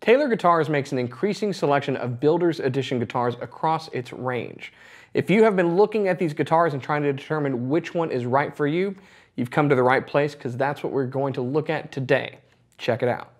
Taylor Guitars makes an increasing selection of Builder's Edition guitars across its range. If you have been looking at these guitars and trying to determine which one is right for you, you've come to the right place, because that's what we're going to look at today. Check it out.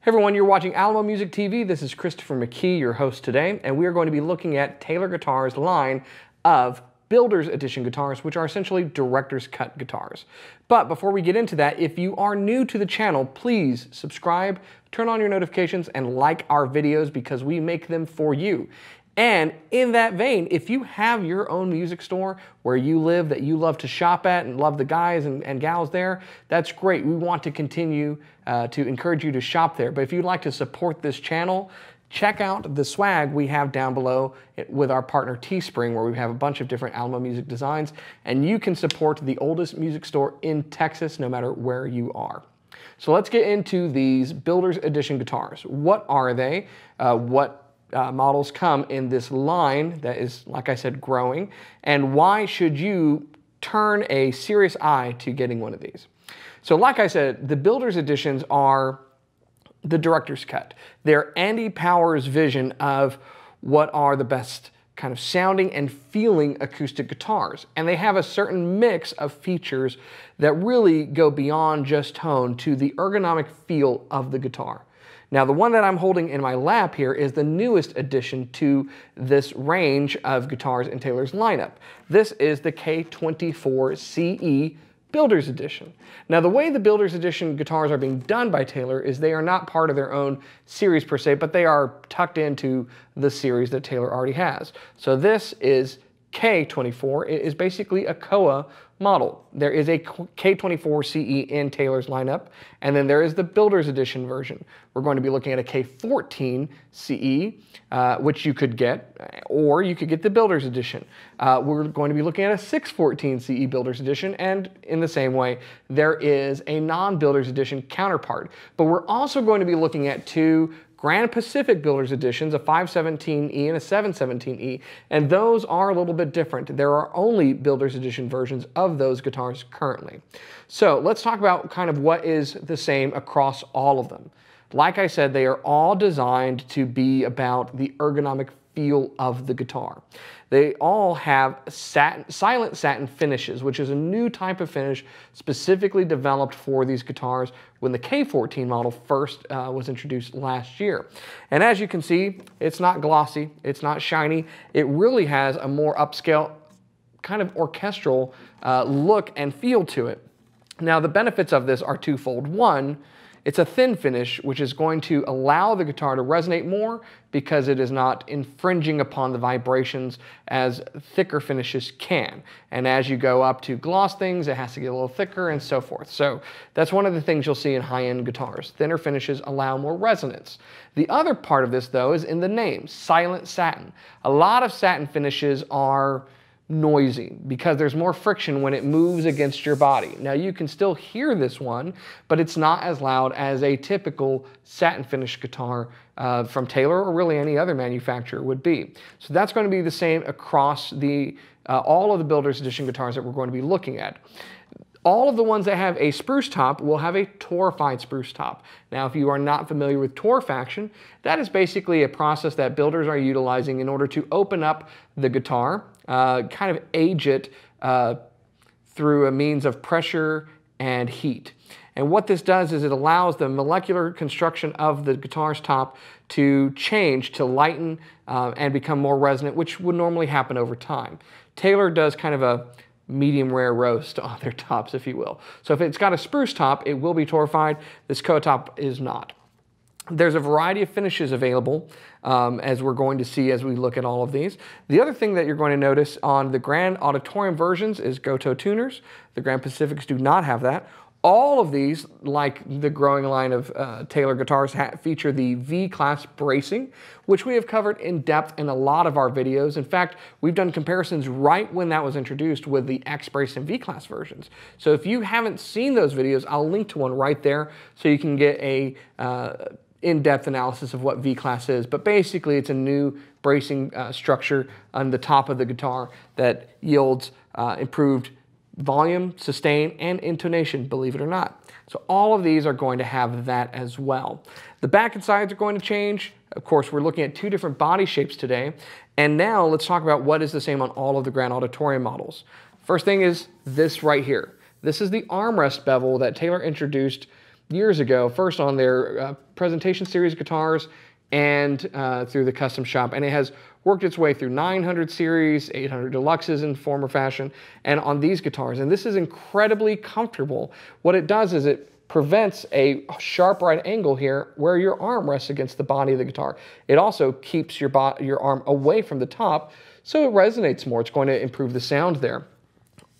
Hey everyone, you're watching Alamo Music TV. This is Christopher McKee, your host today, and we are going to be looking at Taylor Guitars' line of Builder's Edition guitars, which are essentially director's cut guitars. But before we get into that, if you are new to the channel, please subscribe, turn on your notifications, and like our videos, because we make them for you. And in that vein, if you have your own music store where you live that you love to shop at and love the guys and gals there, that's great. We want to continue to encourage you to shop there. But if you'd like to support this channel, check out the swag we have down below with our partner Teespring, where we have a bunch of different Alamo Music designs, and you can support the oldest music store in Texas no matter where you are. So let's get into these Builder's Edition guitars. What are they? What models come in this line that is, like I said, growing, and why should you turn a serious eye to getting one of these? So like I said, the Builder's Editions are the director's cut. They're Andy Powers' vision of what are the best kind of sounding and feeling acoustic guitars, and they have a certain mix of features that really go beyond just tone to the ergonomic feel of the guitar. Now, the one that I'm holding in my lap here is the newest addition to this range of guitars in Taylor's lineup. This is the K24CE Builder's Edition. Now, the way the Builder's Edition guitars are being done by Taylor is they are not part of their own series per se, but they are tucked into the series that Taylor already has. So this is K24. It is basically a Koa model. There is a K24CE in Taylor's lineup, and then there is the Builder's Edition version. We're going to be looking at a K14CE, which you could get, or you could get the Builder's Edition. We're going to be looking at a 614CE Builder's Edition, and in the same way, there is a non-Builder's Edition counterpart. But we're also going to be looking at two Grand Pacific Builder's Editions, a 517E and a 717E, and those are a little bit different. There are only Builder's Edition versions of those guitars currently. So let's talk about kind of what is the same across all of them. Like I said, they are all designed to be about the ergonomic feel of the guitar. They all have silent satin finishes, which is a new type of finish specifically developed for these guitars when the K14 model first was introduced last year. And as you can see, it's not glossy, it's not shiny. It really has a more upscale, kind of orchestral look and feel to it. Now, the benefits of this are twofold. One, it's a thin finish, which is going to allow the guitar to resonate more because it is not infringing upon the vibrations as thicker finishes can. And as you go up to gloss things, it has to get a little thicker and so forth. So that's one of the things you'll see in high-end guitars. Thinner finishes allow more resonance. The other part of this, though, is in the name, silent satin. A lot of satin finishes are noisy because there's more friction when it moves against your body. Now, you can still hear this one, but it's not as loud as a typical satin finish guitar from Taylor or really any other manufacturer would be. So that's going to be the same across the all of the Builder's Edition guitars that we're going to be looking at. All of the ones that have a spruce top will have a torrefied spruce top. Now, if you are not familiar with torrefaction, that is basically a process that builders are utilizing in order to open up the guitar, kind of age it through a means of pressure and heat. And what this does is it allows the molecular construction of the guitar's top to change, to lighten and become more resonant, which would normally happen over time. Taylor does kind of a medium rare roast on their tops, if you will. So if it's got a spruce top, it will be torrefied. This Koa top is not. There's a variety of finishes available, as we're going to see as we look at all of these. The other thing that you're going to notice on the Grand Auditorium versions is Goto Tuners. The Grand Pacifics do not have that. All of these, like the growing line of Taylor guitars, feature the V Class bracing, which we have covered in depth in a lot of our videos. In fact, we've done comparisons right when that was introduced with the X Brace and V Class versions. So if you haven't seen those videos, I'll link to one right there so you can get a in-depth analysis of what V Class is, but basically it's a new bracing structure on the top of the guitar that yields improved volume, sustain, and intonation, believe it or not. So all of these are going to have that as well. The back and sides are going to change. Of course, we're looking at two different body shapes today. And now let's talk about what is the same on all of the Grand Auditorium models. First thing is this right here. This is the armrest bevel that Taylor introduced years ago, first on their presentation series guitars and through the custom shop. And it has worked its way through 900 series, 800 deluxes in form or fashion, and on these guitars. And this is incredibly comfortable. What it does is it prevents a sharp right angle here where your arm rests against the body of the guitar. It also keeps your arm away from the top, so it resonates more. It's going to improve the sound there.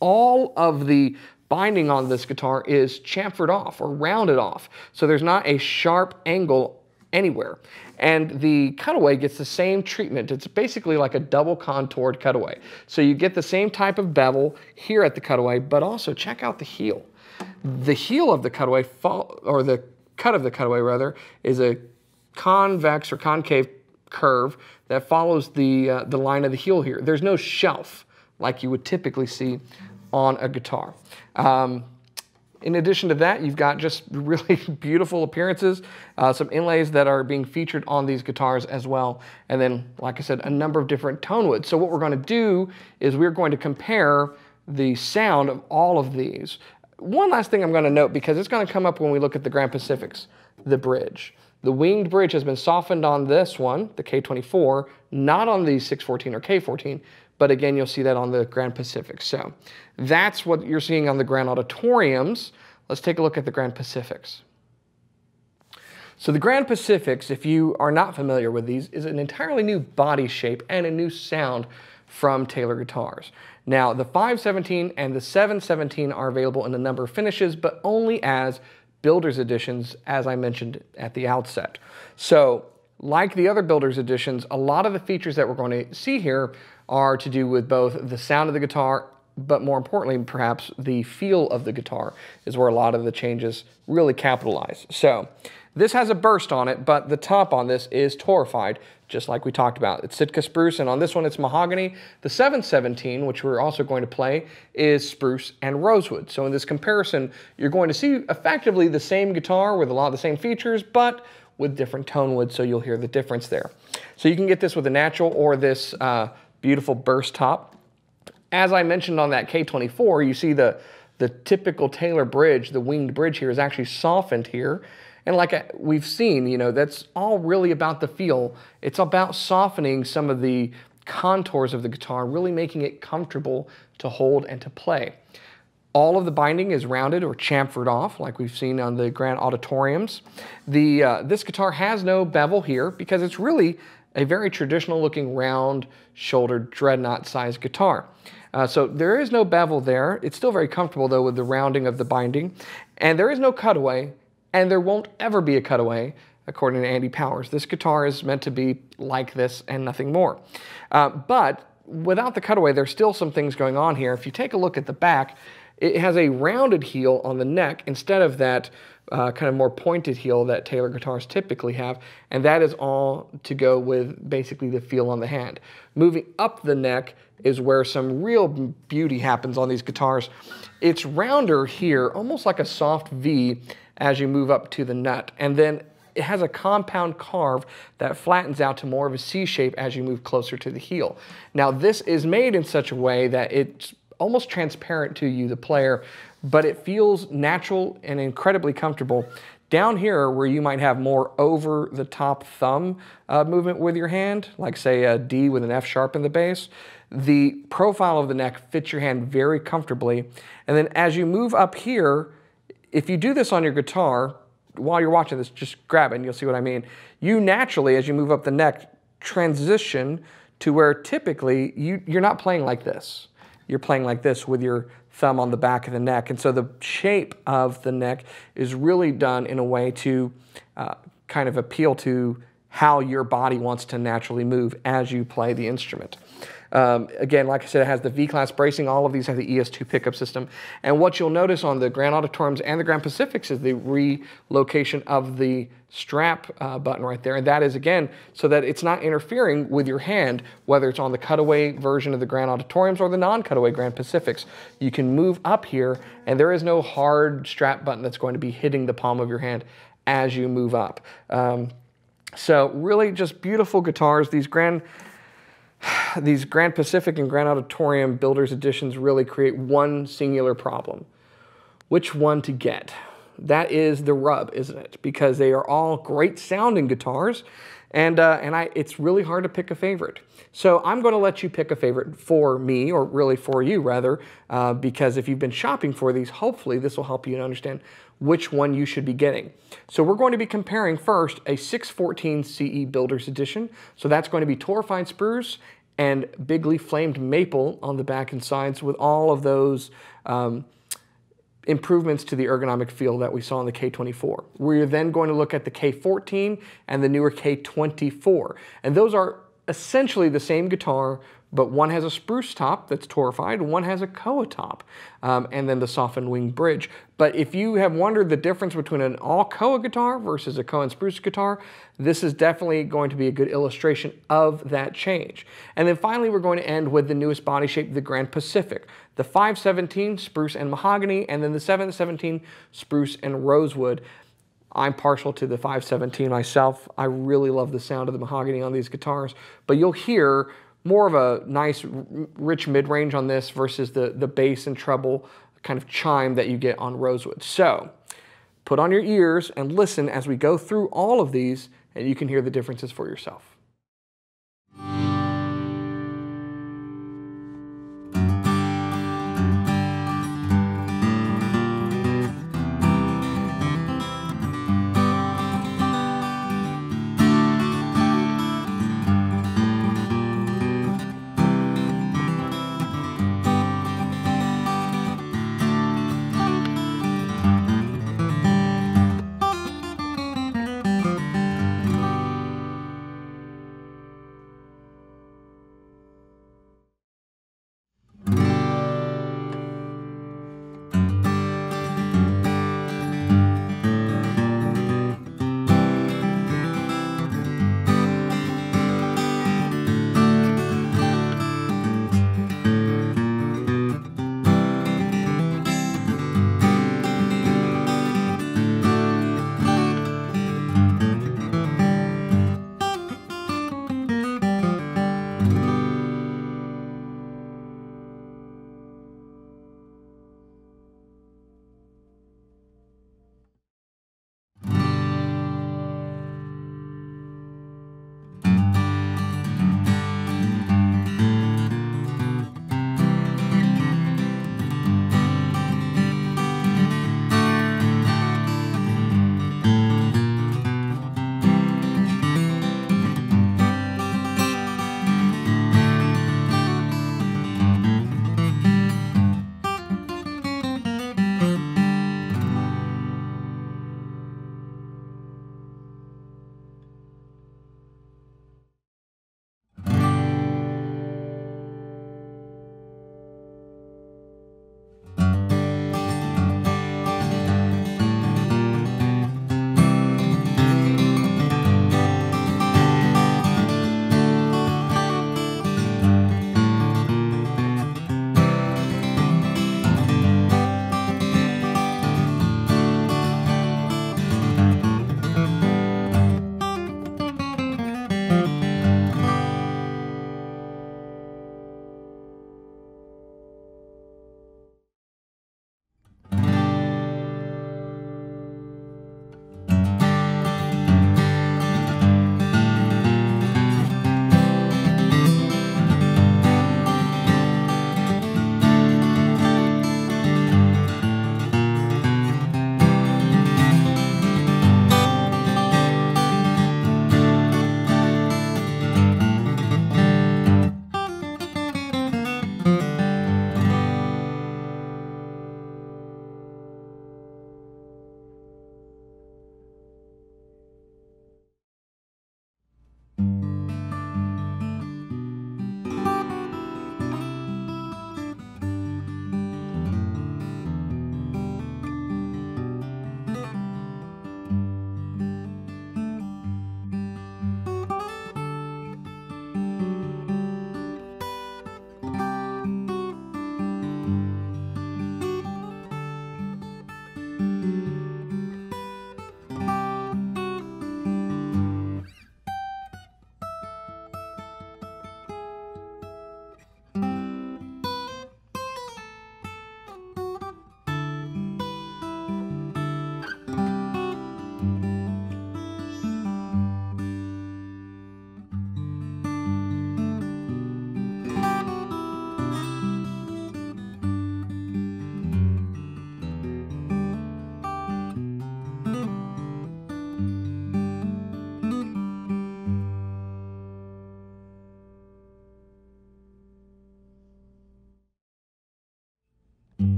All of the binding on this guitar is chamfered off or rounded off, so there's not a sharp angle anywhere. And the cutaway gets the same treatment. It's basically like a double contoured cutaway. So you get the same type of bevel here at the cutaway, but also check out the heel. The heel of the cutaway, or the cut of the cutaway rather, is a convex or concave curve that follows the line of the heel here. There's no shelf like you would typically see on a guitar. In addition to that, you've got just really beautiful appearances, some inlays that are being featured on these guitars as well. And then, like I said, a number of different tone woods. So what we're going to do is we're going to compare the sound of all of these. One last thing I'm going to note, because it's going to come up when we look at the Grand Pacifics, the bridge. The winged bridge has been softened on this one, the K24, not on the 614 or K14, but again, you'll see that on the Grand Pacific. So that's what you're seeing on the Grand Auditoriums. Let's take a look at the Grand Pacifics. So the Grand Pacifics, if you are not familiar with these, is an entirely new body shape and a new sound from Taylor Guitars. Now, the 517 and the 717 are available in a number of finishes, but only as Builder's Editions, as I mentioned at the outset. So, like the other Builder's Editions, a lot of the features that we're going to see here are to do with both the sound of the guitar, but more importantly, perhaps the feel of the guitar is where a lot of the changes really capitalize. So, this has a burst on it, but the top on this is torrefied, just like we talked about. It's Sitka spruce, and on this one it's mahogany. The 717, which we're also going to play, is spruce and rosewood. So in this comparison, you're going to see effectively the same guitar with a lot of the same features, but with different tone woods, so you'll hear the difference there. So you can get this with a natural or this beautiful burst top. As I mentioned on that K24, you see the typical Taylor bridge, the winged bridge here, is actually softened here. And like we've seen, you know, that's all really about the feel. It's about softening some of the contours of the guitar, really making it comfortable to hold and to play. All of the binding is rounded or chamfered off, like we've seen on the Grand Auditoriums. This guitar has no bevel here because it's really a very traditional looking round shouldered dreadnought sized guitar. So there is no bevel there. It's still very comfortable though with the rounding of the binding. And there is no cutaway. And there won't ever be a cutaway, according to Andy Powers. This guitar is meant to be like this and nothing more. But without the cutaway, there's still some things going on here. If you take a look at the back, it has a rounded heel on the neck instead of that kind of more pointed heel that Taylor guitars typically have. And that is all to go with basically the feel on the hand. Moving up the neck is where some real beauty happens on these guitars. It's rounder here, almost like a soft V, as you move up to the nut. And then it has a compound carve that flattens out to more of a C shape as you move closer to the heel. Now this is made in such a way that it's almost transparent to you, the player, but it feels natural and incredibly comfortable. Down here where you might have more over the top thumb movement with your hand, like say a D with an F sharp in the bass, the profile of the neck fits your hand very comfortably. And then as you move up here, if you do this on your guitar, while you're watching this, just grab it and you'll see what I mean. You naturally, as you move up the neck, transition to where typically you're not playing like this. You're playing like this with your thumb on the back of the neck. And so the shape of the neck is really done in a way to kind of appeal to how your body wants to naturally move as you play the instrument. Again, like I said, it has the V Class bracing. All of these have the ES2 pickup system. And what you'll notice on the Grand Auditoriums and the Grand Pacifics is the relocation of the strap button right there, and that is again so that it's not interfering with your hand, whether it's on the cutaway version of the Grand Auditoriums or the non-cutaway Grand Pacifics. You can move up here, and there is no hard strap button that's going to be hitting the palm of your hand as you move up. So really just beautiful guitars. These Grand Pacific and Grand Auditorium Builders Editions really create one singular problem. Which one to get? That is the rub, isn't it? Because they are all great sounding guitars, and it's really hard to pick a favorite. So I'm going to let you pick a favorite for me, or really for you rather, because if you've been shopping for these, hopefully this will help you understand which one you should be getting. So we're going to be comparing first a 614CE Builders Edition. So that's going to be Torrefied Spruce and Big Leaf Flamed Maple on the back and sides, with all of those improvements to the ergonomic feel that we saw in the K24. We're then going to look at the K14 and the newer K24. And those are essentially the same guitar, but one has a spruce top that's torrefied, one has a Koa top, and then the softened wing bridge. But if you have wondered the difference between an all Koa guitar versus a Koa and spruce guitar, this is definitely going to be a good illustration of that change. And then finally, we're going to end with the newest body shape, the Grand Pacific, the 517 spruce and mahogany, and then the 717 spruce and rosewood. I'm partial to the 517 myself. I really love the sound of the mahogany on these guitars, but you'll hear more of a nice, rich mid-range on this versus the bass and treble kind of chime that you get on rosewood. So put on your ears and listen as we go through all of these, and you can hear the differences for yourself.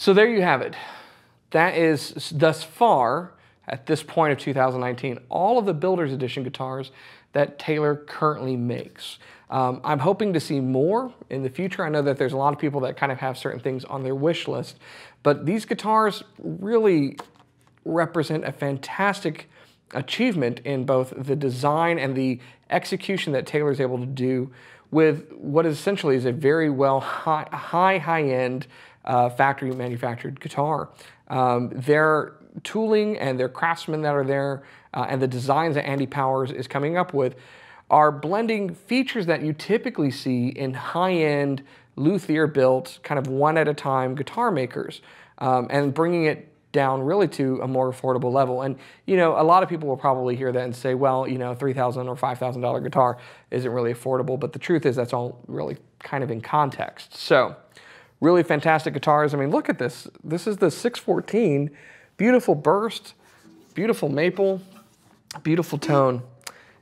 So there you have it. That is, thus far, at this point of 2019, all of the Builder's Edition guitars that Taylor currently makes. I'm hoping to see more in the future. I know that there's a lot of people that kind of have certain things on their wish list, but these guitars really represent a fantastic achievement in both the design and the execution that Taylor is able to do with what is essentially is a very well high-end factory manufactured guitar. Their tooling and their craftsmen that are there and the designs that Andy Powers is coming up with are blending features that you typically see in high-end luthier-built kind of one-at-a-time guitar makers and bringing it down really to a more affordable level. And, you know, a lot of people will probably hear that and say, well, you know, $3,000 or $5,000 guitar isn't really affordable, but the truth is that's all really kind of in context. So, really fantastic guitars. I mean, look at this. This is the 614, beautiful burst, beautiful maple, beautiful tone.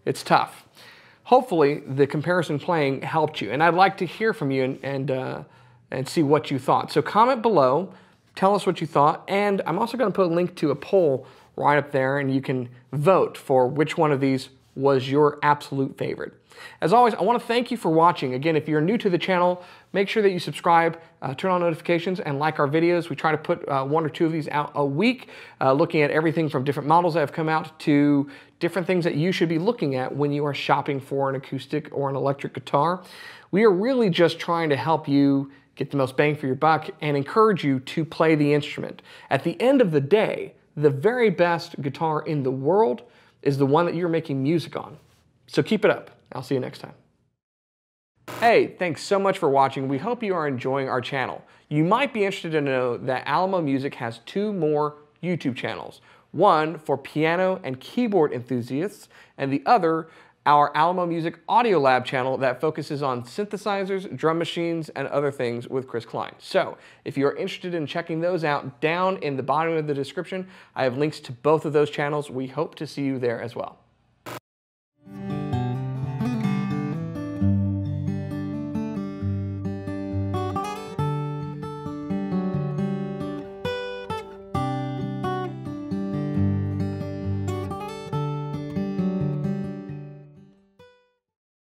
It's tough. Hopefully, the comparison playing helped you, and I'd like to hear from you and see what you thought. So comment below. Tell us what you thought, and I'm also going to put a link to a poll right up there, and you can vote for which one of these was your absolute favorite. As always, I want to thank you for watching. Again, if you're new to the channel, make sure that you subscribe, turn on notifications, and like our videos. We try to put one or two of these out a week, looking at everything from different models that have come out to different things that you should be looking at when you are shopping for an acoustic or an electric guitar. We are really just trying to help you get the most bang for your buck, and encourage you to play the instrument. At the end of the day, the very best guitar in the world is the one that you're making music on. So keep it up. I'll see you next time. Hey, thanks so much for watching. We hope you are enjoying our channel. You might be interested to know that Alamo Music has 2 more YouTube channels. One for piano and keyboard enthusiasts, and the other our Alamo Music Audio Lab channel that focuses on synthesizers, drum machines, and other things with Chris Klein. So, if you're interested in checking those out, down in the bottom of the description, I have links to both of those channels. We hope to see you there as well.